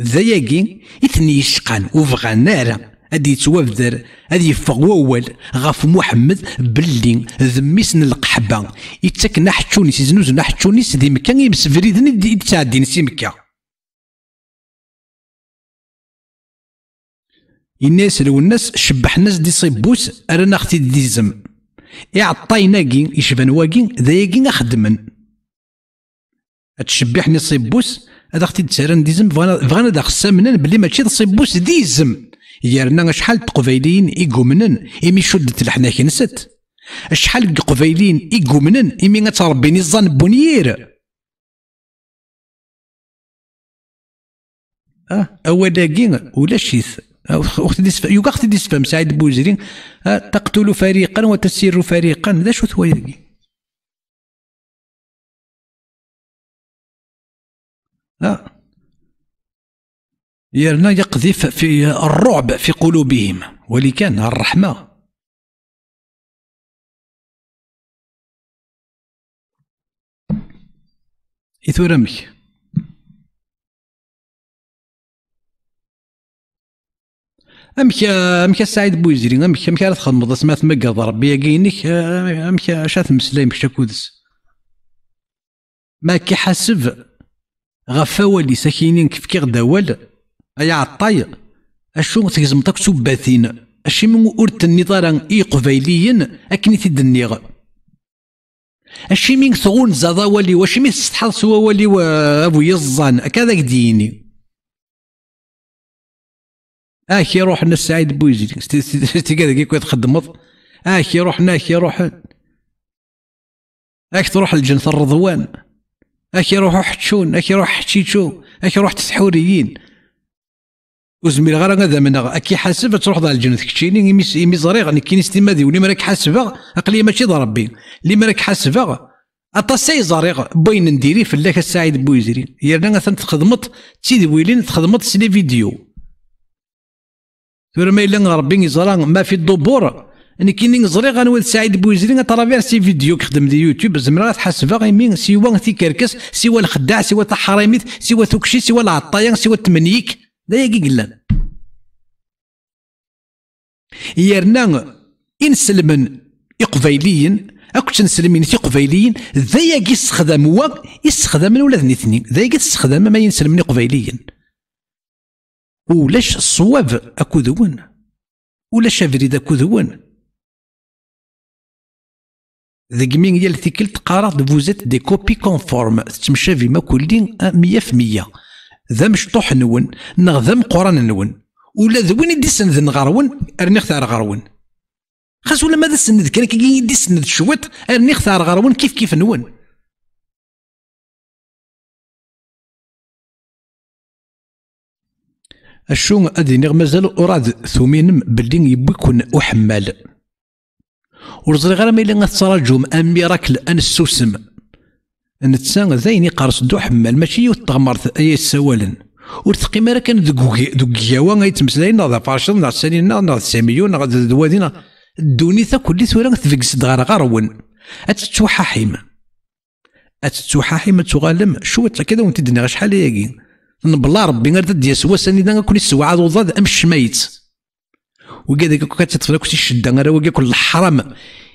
ذياكي اثني يشقان وفغا نار هادي توافدر هادي يفغوول غاف محمد باللي ذميسن القحبه يتكنا حتشوني سيزنوزنا حتشوني سدي مكان يمسفريدن يتعدين سي مكه الناس لو الناس شبح الناس دي صيبوس رانا اختي ديزم يعطينا كي يشبان واكي ذاكي خدمن تشبحني صيبوس هذا اختي تسران ديزم فغانا دا خصامنا بلي ماشي صيبوس ديزم يارنا شحال تقبيلين إيكومنن إمي شدت الحناكي نسات شحال تقبيلين إيكومنن إمي غتربيني الظن بونيير أه أولا كين ولا شيث أختي ديسفا يوكا أختي ديسفا سعيد بوزرين أه تقتل فريقا وتسير فريقا ذا شو ثوايا أه يرنا يقذف في الرعب في قلوبهم ولكان الرحمة إثورمي أمك أمك سعيد بوزيرين أمك أمك راه تخدم سمعت مكة ربي كاينك أمك شات مسلايم شاكودس ما كيحاسب غفاولي ساكنين كيف كيغدا وال أيا عطاي أشو تيزمطك سباثين أشي من أورت النظارة إي قبيليين أكني تدنيغ أشي من ثغون زادا والي وأشي من تستحض سوا والي وأبويا الزان هكذاك ديني آكي روحنا السعيد بوزيد تي كذاك كي تخدمض آكي روحنا آكي روح هاك تروح لجنة الرضوان، هاك يروحوا حتشون، هاك يروح حتشيتشو، هاك يروح تسحوريين. وزميل غير هذا من هاك يحاسب تروح ضال الجنة كتشيني يميس يميس غير غني كاين استمادي ولي مراك حاسبه عقليه ماشي ض ربي اللي مراك حاسبه اطاسي زريغ بين نديري فلاك السعيد بوزيرين يرنا غثن تخدمت تيد ويلين تخدمت سلي فيديو تورما الا ربي يزرا ما في الدبور اني كاين نزري غنولد سعيد بوزيرين اترافير سي فيديو كيخدم لي يوتيوب زعما تحسبها غير مين سوا تيكركس سوا الخداع سوا تحريميت سوا توكشي سوا العطايان سوا التمنيك دايا كي قلنا يرنا انسلمن اقبيليين اكتش نسلمين في قبيليين ذايا كي استخدم هو يستخدم الولاد نيتني ذايا كي تستخدم ما ينسلمني قبيليين ولاش الصواب اكو ذون ولاش افريد اكو ذون ذاك مين هي التي كلت قرات فوزيت دي كوبي كونفورم تمشى فيما كلين مية في المية ذا مشطوح نون نغ ذا مقران نون ولا ذوين يدي سند غرون ارني اختار غرون خاص ولا ماذا السند كان كي يدي سند شويط ارني اختار غرون كيف كيف نون الشو أدينيغ مازال أراد ثمينم باللي يبكون أحمال ورزري غير ما إلا غتراجم أن ميراكل أن السوسم نتسان ذاين يقرص دو حمال ماشي وتغمرت أي سوالا ورتقي مالا كان دوك جاوا غيتمسلاين ناض فاشل ناض سالين ناض ساميون ناض دوادينا الدونيثا كليت ولا غتفكس دغار غرون أتتوحاحم أتتوحاحم تغالم شويت كذا وانت دنيغ شحال هي نبلا ربي غير تديا سوا ساني دا كل السواعد وضاد امش ميت وكذاك كتطفى كنتي الشده غير هو كل الحرام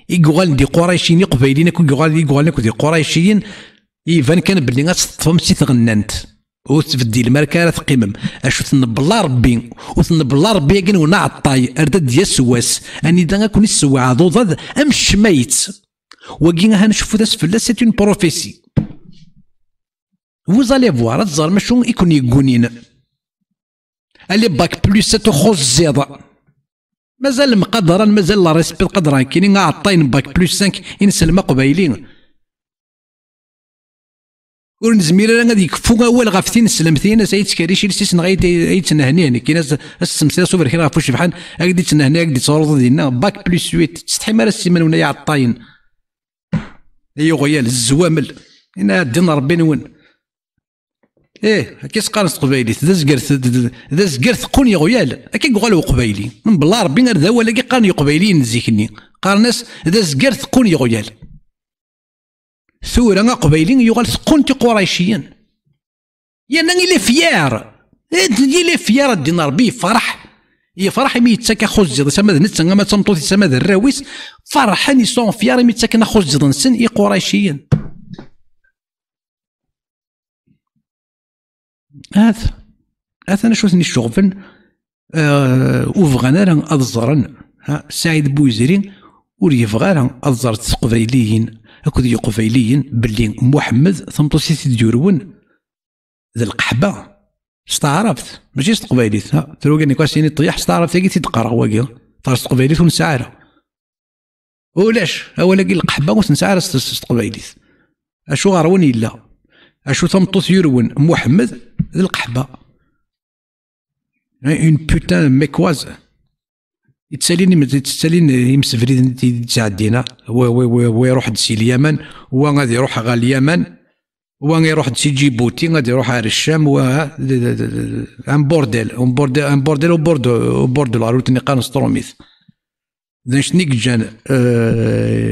يقوال دي قريشيين قبايلين كيقوال يقوال كدي قريشيين ايفان كان بلي غتطفهم سي تغننت وتفدي الماركه راه تقيمم اش تنبلا ربي وتنبلا ربي كن ونا عطاي اردا ديال السواس اني دا كل السواعد وضاد امش ميت وكي غنشوفو داس فلا سي اون بروفيسي Vous allez voir, vous allez voir, vous allez voir, vous bac plus allez voir, vous allez voir, vous allez voir, vous allez voir, vous allez voir, vous bac plus cinq vous allez voir, vous allez voir, vous allez voir, vous allez voir, vous allez voir, vous allez voir, vous allez ايه كيس قارص قبايلي ذا زقرت ذا زقرت قون يغيال اكي قالو قبايلي من بلا ربي غير ذا ولا كي قارن قبايليين نزيكني قارناس ذا زقرت قون يغيال ثورة قبايلي يغال ثقون تي قريشيين يا ناني لي فيار اي لي فيار دينا ربي فرح يفرح مي يتسكا خوزيض تما نتسا ما تنطوتي تما الراويس فرحان يسون فيار مي يتسكا خوزيض نسن اي قريشيين هاث هاث انا شوثني الشغفن وفغانا راه اضزرن سعيد بوزيرين وريفغا راه اضزرت قبيليين اكو دي قبيليين باللي محمد ثمطوسي تديرون ذا القحبه استعرفت ماشي قبيليت ها تروكاني كواسيني طيح استعرفت كي تيتقرا واكي طارت قبيليت ونسعاره ولاش اولا كي القحبه وتنسعاره قبيليت اشو غاروني لا اشو ثمطوس يرون محمد القحبه اون بوتان ميكواز يتساليني يتساليني يمسفريد تاعدينا ويروح لسي اليمن وغادي يروح غا اليمن وغادي يروح لسي جيبوتي غادي يروح على الشام و ان بورديل ان بورديل ان بورديل و بوردو بوردو لا روتني قانص طروميث اذا شنيك جان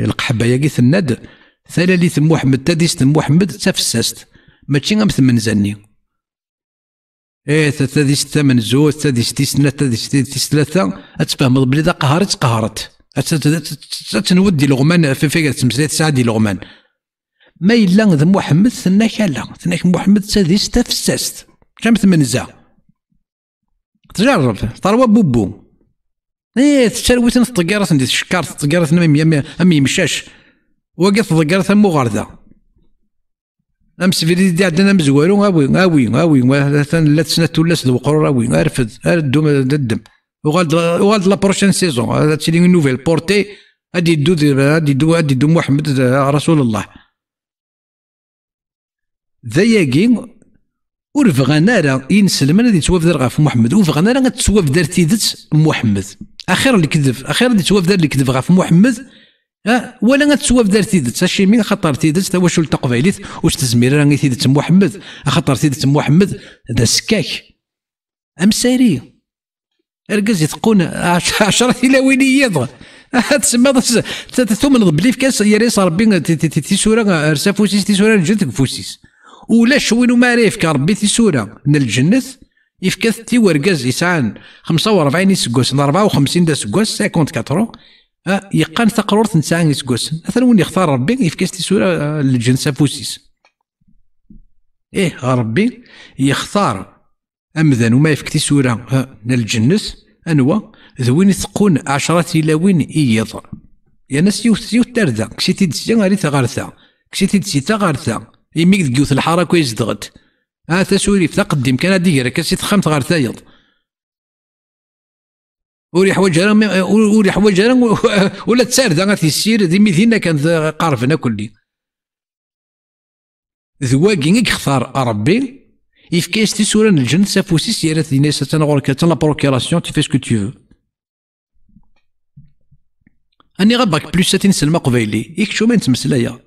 القحبه ياكي ثناد ثلاليث محمد تاديست محمد تفسست ماشي غا مثمن زني ايه تاديست ثمن زوج تاديست تسنة تاديست ثلاثة اتفهموا بلي دا قهرت قهرت تنودي لغمان في فكرة تمسلات سعدي لغمان ما إلا ذا محمد ثناك لا ثناك محمد تاديست تفسست ماشي مثمن زا تجرب طروا بوبو ايه تشرويت نطقارت ندير شكارت تطقارت ما يمشاش وقف ضقرت مغرده امس في دي عندنا مزوالو غاوي غاوي غاوي لا تسنى تولاس الوقرور غاوي غارفد الدم الدم وغاد وغاد لا بروشين سيزون هادشي لي نوفيل بورتي غادي يدو غادي يدو محمد رسول الله ذياقي ور بغان راه ينسلمن اللي توافدر غاف محمد وبغان راه غتوافدر تيدت محمد اخر الكذب اخر اللي توافدر الكذب غاف محمد ها ولا غتوافدر تيدت هادشي من خطر تيدت واش التقبيليت واش تزمير راه تيدت محمد خطر تيدت محمد هذا سكاك امساري اركز يتقون عشرة تلاوينيات تسمى تتمنض بلي في كاس يا ريس ربي تيسوره رسا فوسيس تيسوره جاتك فوسيس ولاش وين ما ريفك ربي تيسوره من الجنة يفكث تي ورقاز يسعان خمسة وأربعين يسكوس أربعة وخمسين داسكوس أربعة وخمسين اه يقان تقرورت نسعان يسكوس مثلا وين يختار ربي يفكث تيسوره الجنة فوسيس ايه ربي يختار امذن وما يفك تيسوره من الجنة انوا ذوين يثقون عشرة تلاوين ايضا يا ناس يوث يوث تردا كشيتي تسيا غاري تغارثا كشيتي تسيتا غارثا يميك ديوث الحركه يزدغت ها تسوريف تقدم كان ديرك كسيت خمت غارثايض وري حوايج راه وري حوايج ولا تساردا غاتيسير دي ميدينا كان قارفنا كلي ذواكي يختار ربي إف كاش تيسورا الجن سافوسيس يا رات ديناس تنغورك حتى لا بروكيراسيون تي في سكو تي فو اني غباك بلوس تنسلم قبيلي يكتو ما نتمسلايا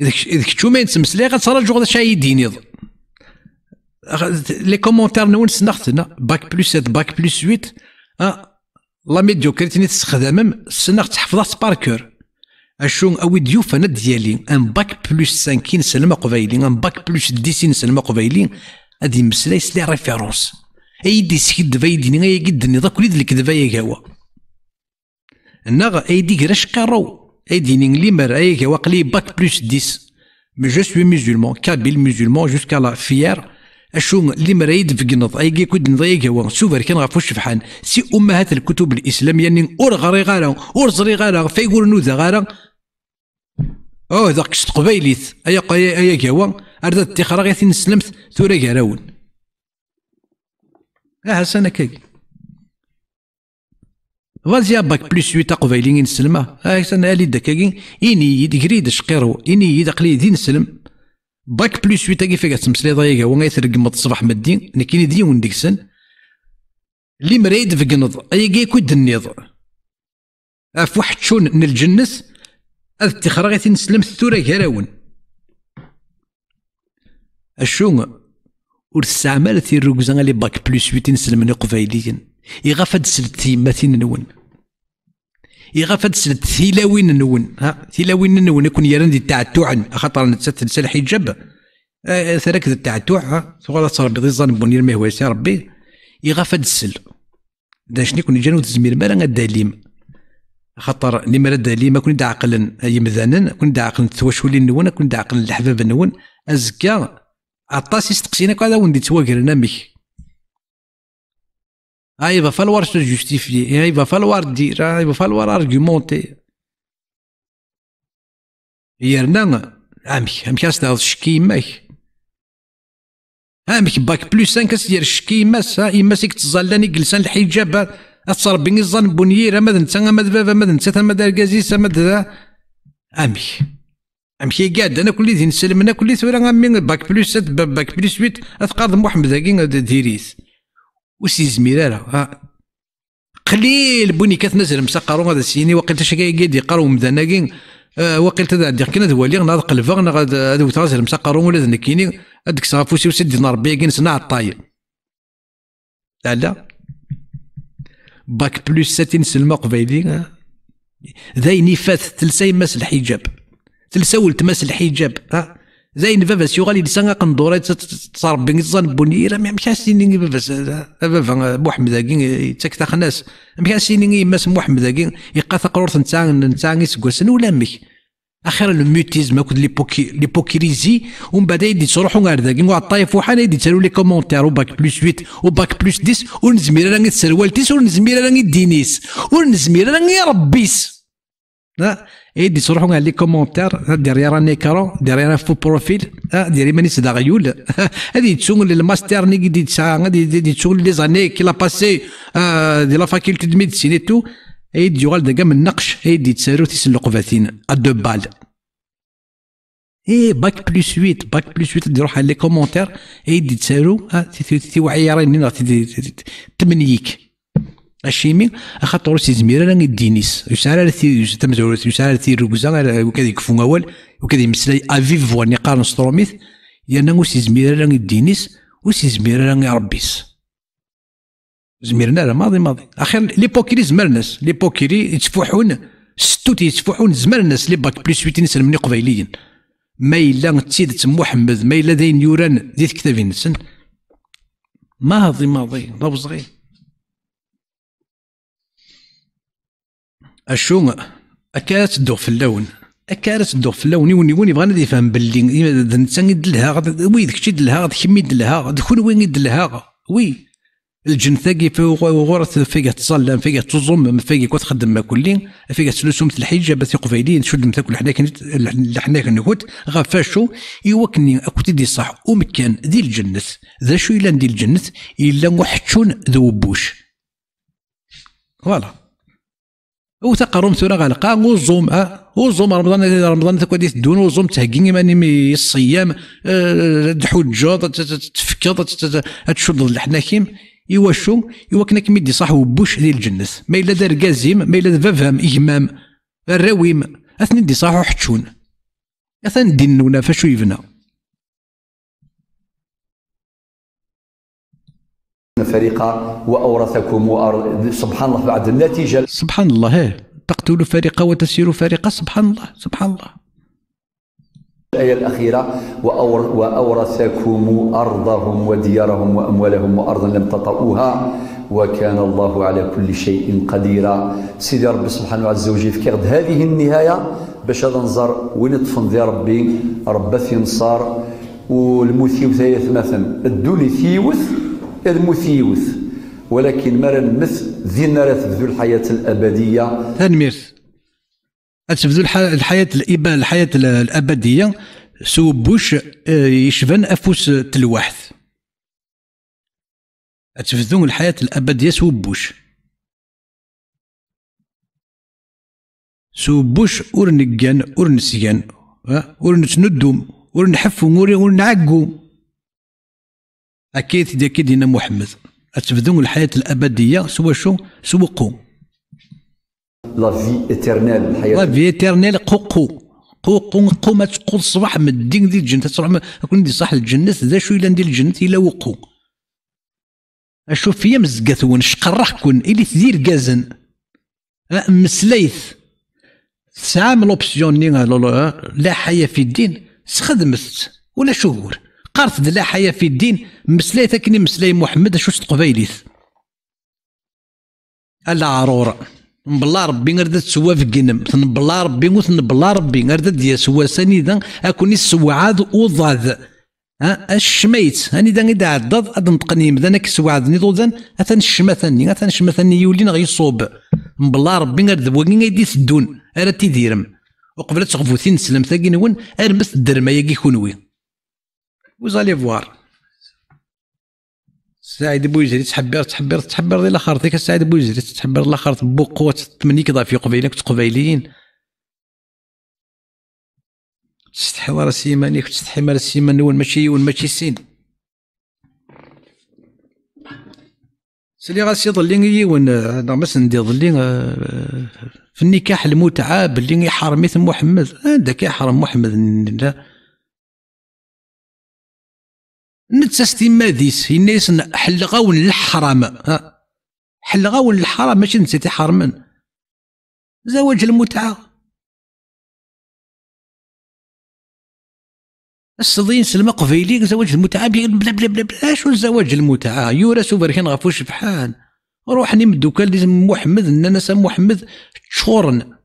اذا كتو ما نتمسلايا غترى الجوغ شاي دينيض لي كومونتير نون سنختنا باك بلوس سبعة باك بلوس ثمانية اه لا ميديوكريتي تستخدم سنخت حفظات باركور اشون اوي ديوف انا ديالي ان باك بلوس خمسة نسلم قبيلي ان باك بلوس عشرة نسلم قبيلي هادي مسلاي سلي ريفيرونس اي دي سكيد فايديني غير قدني ذاك وليد الكذبه يا كوا انا ايدي غير شقارو ايدي نيلي مراي كوا قلي باك بلوس عشرة مي جو سوي مسلمان كابيل مسلمان جوسكا لا فيير اشون اللي مرايد فقنض ايكي كود نضايق هو سوفر كان غافوش شفحان سي امهات الكتب الاسلاميه نين اور غري غارا اور زري غارا فيقول نو ذا غارا اوه ذاك شت قبيليت ايا ايا كوا اردا تيخرا غير تنسلمت ثورا كراون اه سنه كاكي فازيا باك بلوس ثمانية قبيلين نسلمه اه سنه الي دكاكي اني دكريد شقيرو اني دقلي دي نسلم باك بلوس ثمانية كيف كتمسلي ضايق هو غيترقم الصباح مدين انا كاين ديون ديك السن اللي مريد في قنض اي كيكود النيض اف واحد شون من الجنس هاد التخرا غير تنسلم الثورة كراون الشون ورسامال تي الركزان لي باك بلوس ثمانية نسلم من قفايليين يغاف هاد التيماتين نون يغاف هاد الثلاوين نون ها ثلاوين نون يكون يران دي التعتوع خاطر نتسلسل الحجاب ثراك التعتوع ها ثغرة ربي ضيزان بونير مهواسي ربي يغاف هاد السل دا شنو يكون يجانو تزمير مالا غاداليم خاطر اللي مرا داليم كون دا عقلا يمذانا كون دا عقلا التواشولين نون كون دا عقلا الحباب نون ازكا عطاس يستقسينا كاع وندي تواكرنا ميك Ah, il va falloir se justifier, il va falloir dire, il va falloir argumenter. Yernan, amek, amek asta shkimek. Amek bac plus cinq asir shkimas, imasik tzallani gilsan l'hijab, atsar bin zan bunyer, amadan tsanga madveva, amadan tsata madargazis, amadada. Amek. Amek yegad, ana kulli din selim, ana kulli thura amin bac plus sept, bac plus huit, atqad Mohamed agin diris. وسي زميرة ها قليل بني كتنزل مسقرو هذا السيني وقلت شكاية قاعد يقرو مذناكين وقلت هذا عندي كنا ذوالي غنهض قلفا غنهض هذا وتنزل مسقرو ولا ذنكيني هذيك الساعة فوسي وسدي نربي كي نصنع الطاير لا لا باك بلوس ستين سلمى قبيلي ذاين فات تلسا يماس الحجاب تلسا ولتماس الحجاب ها زين بابا سيغالي لسان قندورات تصربي نزان بنيره ما مشاسيني بابا بابا محمد كين يتكتا خناس مشاسيني ماس محمد كين يقا ثقرورت نتاع نتاع يسكسن ولا مي اخر الميوتيزم كود ليبوكي ليبوكريزي ومن بعد يدي تروحوا غير داك نوع الطايف وحنا يدي تالو لي كومونتير وباك بلوس ثمانية وباك بلوس عشرة ونزمير راني تسروال تيس ونزمير راني دينيس ونزمير راني ربيس لا ايدي تروحوا على لي كومونتير ديريا راني كارو ديريا فو بروفيل ديري مانيس دا غيول هذه تشغل الماستر ني دي تشا هذه تشغل لي زاني كي لا باسي دي لا فاكولتي دو ميديسين اي تو ايدي غال دا كاع من النقش ايدي تسارو تيسلق فاتين ا دو بال اي باك بلس ثمانية باك بلس ثمانية دير روحها لي كومونتير ايدي تسالو تيوعي راني تمنيك الشيمي خاطر سيزمير راني دينيس يسال تمزور يسال تيركزا وكذا يكفون اول وكذا يمسلي افيف واني قارن ستروميث يانا سيزمير راني دينيس وسيزمير راني ربيس زميرنا راه ماضي ماضي اخيرا لي بوكيري زمرناس لي بوكيري يتفوحون ستوت يتفوحون زمرناس لي باك بلس ثمانية نسن من قبيليين ما إلا تسيدت محمد ما إلا داين يوران ديت كتابين نسن ماضي ماضي ضرب صغير اشو اكارت الدور في اللون اكارت الدور في اللون يوني وني بغانا يفهم باللي الانسان يدلها وي داكشي يدلها كيما يدلها دكون وين يدلها وي الجن ثاقي في غرث فيك تصلم فيك تزم فيك وتخدم ما كلين فيك تسلسو مثل الحجه باش قبيلين شد مثل الحناك الحناك نكوت غفاشو يوكني اكو تدي صح ومكان ديال الجنة ذا شو الا ندير الجنة الا وحشون ذوبوش فوالا وتقارم ثورا غلقا وزوم وزوم رمضان رمضان تاكو ديت دون وزوم تهكيني ماني الصيام الحجه تفكر تشد الحناكيم إوا شو إوا كنا كميدي صح وبوش ديال الجنس ما إلا دار قازيم ما إلا فافهم إجمام الراويم أثني دي صح وحشون أثني دي النونا فاشو يبنى فريقا وأورثكم وأرض سبحان الله بعد النتيجة سبحان الله تقتل فريقا وتسير فريقا سبحان الله سبحان الله الآية الأخيرة وأورثكم أرضهم وديارهم وأموالهم وأرضا لم تطئوها وكان الله على كل شيء قديرا. سيدي ربي سبحانه عز وجل في كيغد هذه النهاية باش هذا نزار وين تفند يا ربي ربي ينصار والمثيوث هي ثمثم الدولي ثيوث المثيوث ولكن ما نمث ذينا راه تبذل الحياة الأبدية تنميرث تبدو الحياة الإباء الحياة الأبدية سوبوش يشفن أفوس تلواحث تبدو الحياة الأبدية سوبوش سوبوش أور نجان أور نسيان أور نتندم أور نحفو أور نعقو أكيد دي أكيد هنا محمد تبدو الحياة الأبدية سوا شو سوا قوم لا في إترنال الحياة لا في إترنال قوقو قوقو قوم تقول الصباح من الدين ديال الجنة تروح كون دي صح الجنة ذا شو إلا ندير الجنة إلا وقو أشوف فيا مزقاثون شقرحكون إلي تدير كازن مسليث ساعة من لوبسيون لا حياة في الدين سخدمت ولا شهور قارت لا حياة في الدين مسليث أكني مسلاي محمد أشو تقبايليث ألا عرورة نبلا ربي غير تسوى في الجنم تنبلا ربي وتنبلا ربي غير ديال سوا سنيدا اكوني سوا عاد وضاد ها الشميت هاني دا غير عضض غاد نطقني مدانا كسوا عاد نيضودا تنشما ثاني تنشما ثاني يولي غيصوب نبلا ربي غير دبوكي غيدي سدون راه تيديرم وقبل تغفوثين نسلم ثاكي نون ارمس الدرما ياكي كونوي وزالي فوار سعيد بوجري تحبر تحبر تحبر ديال الاخر ديك سعيد بوجري تحبر الاخر بقوه ثمانية كضا في قبيله كنت قبيليين تستحي ورا سيماني كنت تستحي مال السيمان اول ماشي اول ماشي سين سلي غاسي ضلي يون انا ما سندير ضلي في النكاح المتعه باللي يحرم مثل محمد هذا كيحرم محمد نتساستي ماديس الناس حلغاون الحرام حلغاون الحرام ماشي نسيتي حرمن زواج المتعه الصدين سلمى قفيليك زواج المتعه بلا بلا بلا بلا شو زواج المتعه يورث وبركين غفوش بحال روح نمدو كان لازم محمد الناس محمد تشورن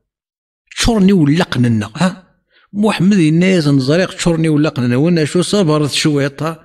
تشورني ولقن لنا ها محمد الناس نزريق تشورني ولقن لنا وانا شو صبرت شويطه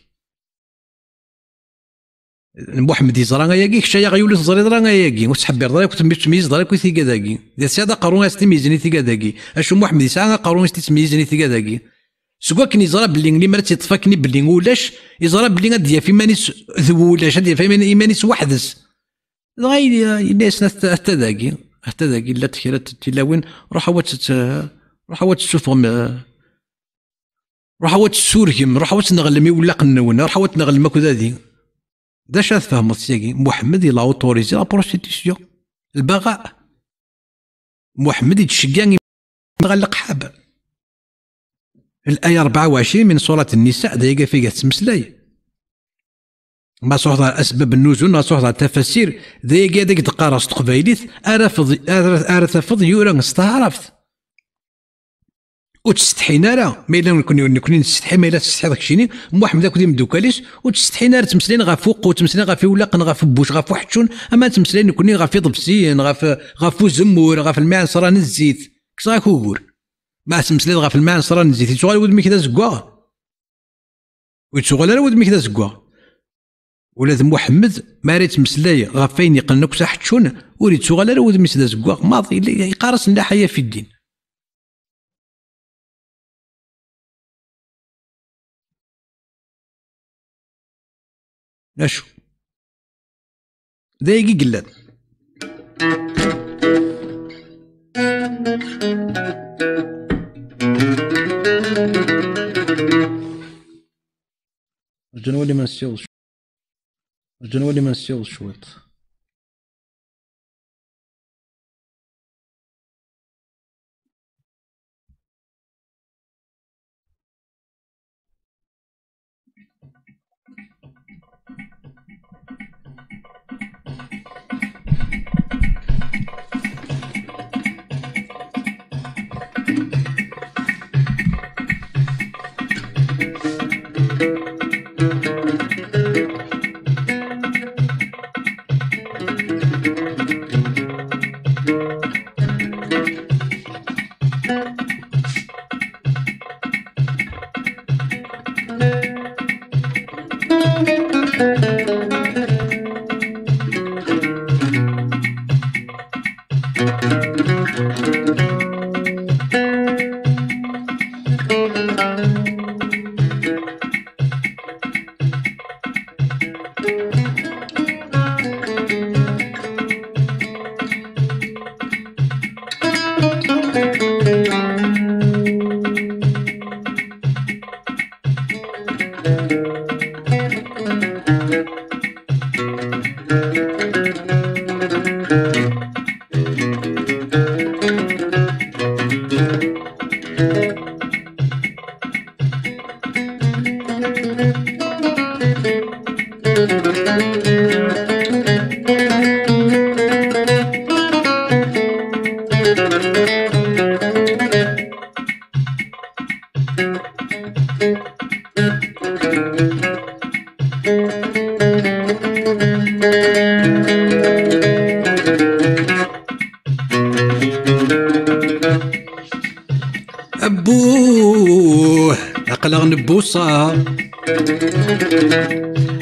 محمد يزرا ياكي كشايا غيولي تزري درا ياكي وتحبي رضاك وتميز دراك وثي كداكي ديال ساده قارون استميزني ثي كداكي اش محمد يسعى قارون استميزني ثي كداكي سكوكني يزرا بلي ملي مرات يطفاكني بلي ولاش يزرا بلي غادي في مانيس ذولاش غادي في مانيس وحدس غاي الناس حتى داكي حتى داكي لا تخيرات تلاوين روح هو روح هو تشوفهم روح هو تسورهم روح هو تنغلمي ولا قنون روح هو تنغلمك وذادي داش تفهم السياقي محمد يلا اوتوريزي لا بروستيتيسيون البغاء محمد يتشجع يغلق حاب الايه أربعة وعشرين من سوره النساء دايقه فيها تمسلاي ما صحها اسباب النزول ما صحها التفسير دايقه ديك تقارص قبيليث ارفض ارفض يورا استعرفت وتستحين راه ما الا كنا كنا نستحي ما الا تستحي داك الشيء محمد داك ديما دوكاليش وتستحين راه تمسلين غا فوق وتمسلين غا في ولاقن غا في بوش غا في وحشون اما تمسلين كنا غا في ضبسين غا في غا في زمور غا في المعنصران الزيت كسا كوكور ما تمسلين غا في المعنصران الزيت يتشغل ودمي كذا زكوا ويتشغل على ودمي كذا زكوا ولاد محمد ما ريت مسلاي غا فين يقلنا كسا حتشون وريت شغل على ودمي كذا زكوا ماضي يقارص لا حياه في الدين اشو دايقي قلاد الجنولي ما نسيوش الجنولي ما نسيوش شويط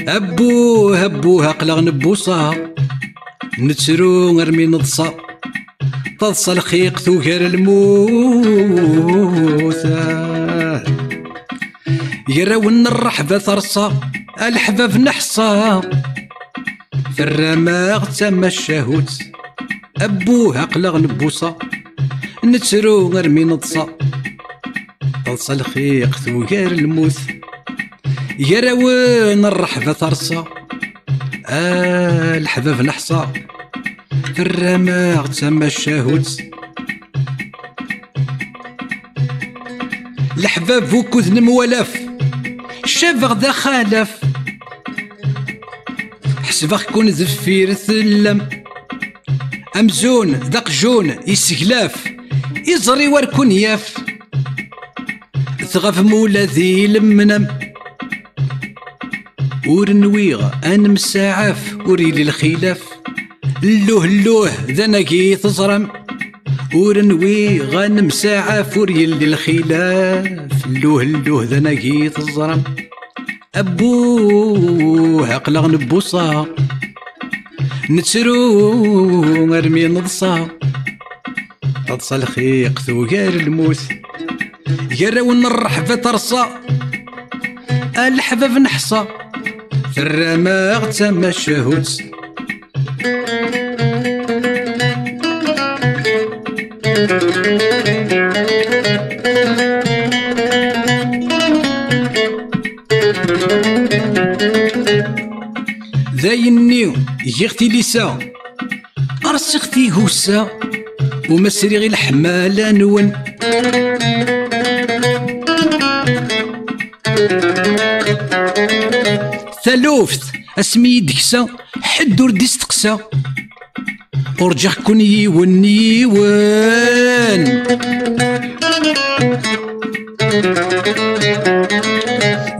أبوه أبوه أقلغ نبوصها نتسرو نرمي نضصا تضصى الخيق ثوكر الموت يراون الرحبة ثرصا الحباب نحصا في الرماغ تما الشهوت أبوه أقلغ نبوصا نتسرو نرمي نضصا تضصى الخيق ثوكر الموت يراون الرحبة ثرصا آه الحباب نحصى في الرماغ تما الشاهوت الحباب وكذن مولف شافغ ذا خالف حسبغ كون زفير ثلم أمزون ذاق جون يسكلاف يزري واركون ياف ثغف مولا ذي المنم ورنويغ أن مساعف وريلي الخلاف اللوه اللوه ذا ناكي تزرم ورنوي غنم ساعة فوريل الخلاف اللوه اللوه ذا نقيت الزرم أبوه أقلغ نبوصا نتسرو أرمي نضصا تضصى الخيق ثو غير الموت يراون الرحفة ترصى الحفاف نحصى الرماغ تم الشهود ذايني يغتي لسا أرسختي هوسا وما سري غير الحمالة نون ثالوفت اسمي دكسا حد ور ديستقسا ورجع كون يون يون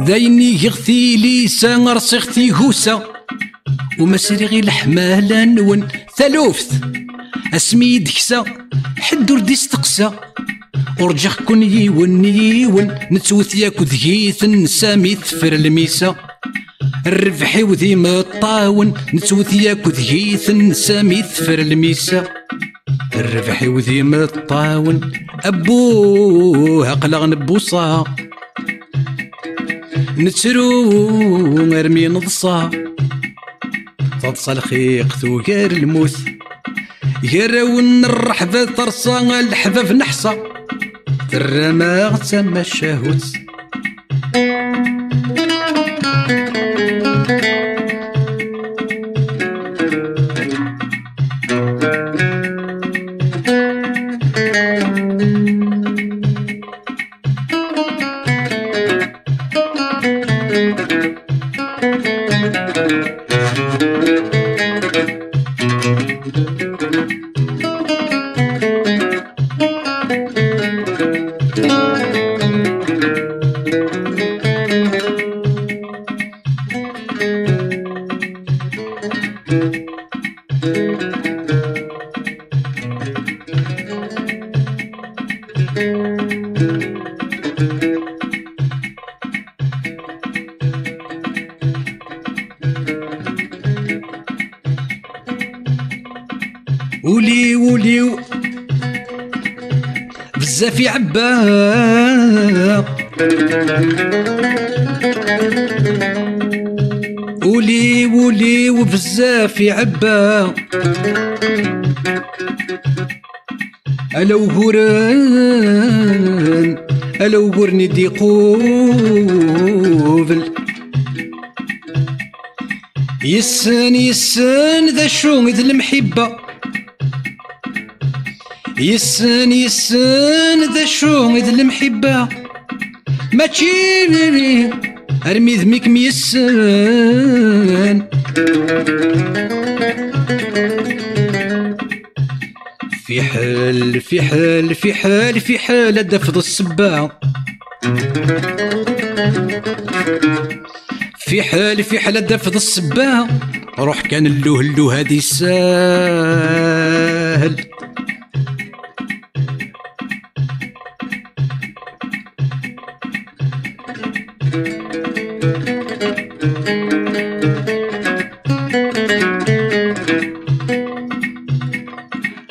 ذايني يغثي ليسا نرسختي هوسا وما سري غير الحمالة نون ثالوفت اسمي دكسا حد ور ديستقسا ورجع كون يون يون نتوثياك وذيث نسامي ثفر الميسا الربحي وذيما الطاون نتوثياك وذهيث نسامي ثفر الميسا الربحي وذيما الطاون أبوه أقلغ نبوصا نترو أرمي نضصا تضصى الخيق ثو غير الموت يراون الرحبة ترصا الحفاف نحصا الرماغ تما الشهوت ولي وليو بزاف يعبا ولي ولي وبزاف يعبا ألا وهوران ألا وهورني دي قوفل يسن يسن ذا شو مثل المحبة يسن يسن ذا شو إذ المحبة ما تشيري أرمي ذميك ميسن في حال في حال في حال في حال دفض السبا في حال في حال دفض السبا روح كان اللوه اللوه هادي ساهل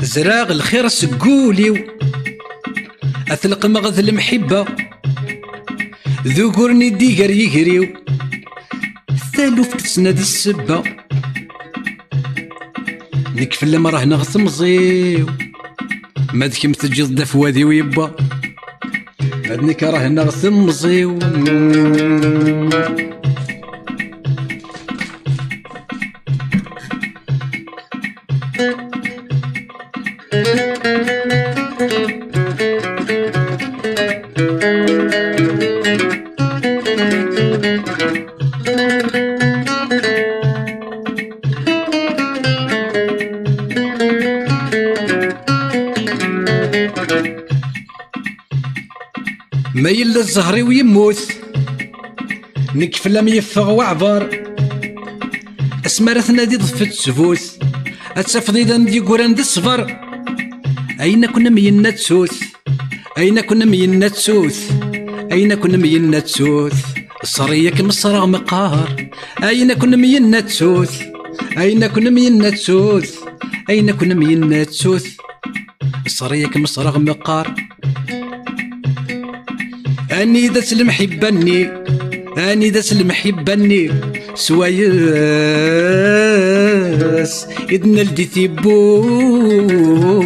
زراغ الخير سقوليو أثلق مغذ المحبة ذوقرني ديقر يجريو ثالوف تسند السبة نكفل لما راه نغثم زيو ما ذكم تجد دفوادي ويبا مادنك راه نغثم زيو ما يلا الزهري ويموت نكفلا ميفغ وعبر اسمارتنا دي ضفت سفوت اتسفضي دم دي قران دي صفر أين كنا مينا تسوث أين كنا مينا تسوث أين كنا مينا تسوث الصرية كم الصراغ مقهر أين كنا مينا تسوث أين كنا مينا تسوث أين كنا مينا تسوث الصرية كم الصراغ مقهر أني ذات المحبني أني ذات المحبني سويس إذن الدي ثبوت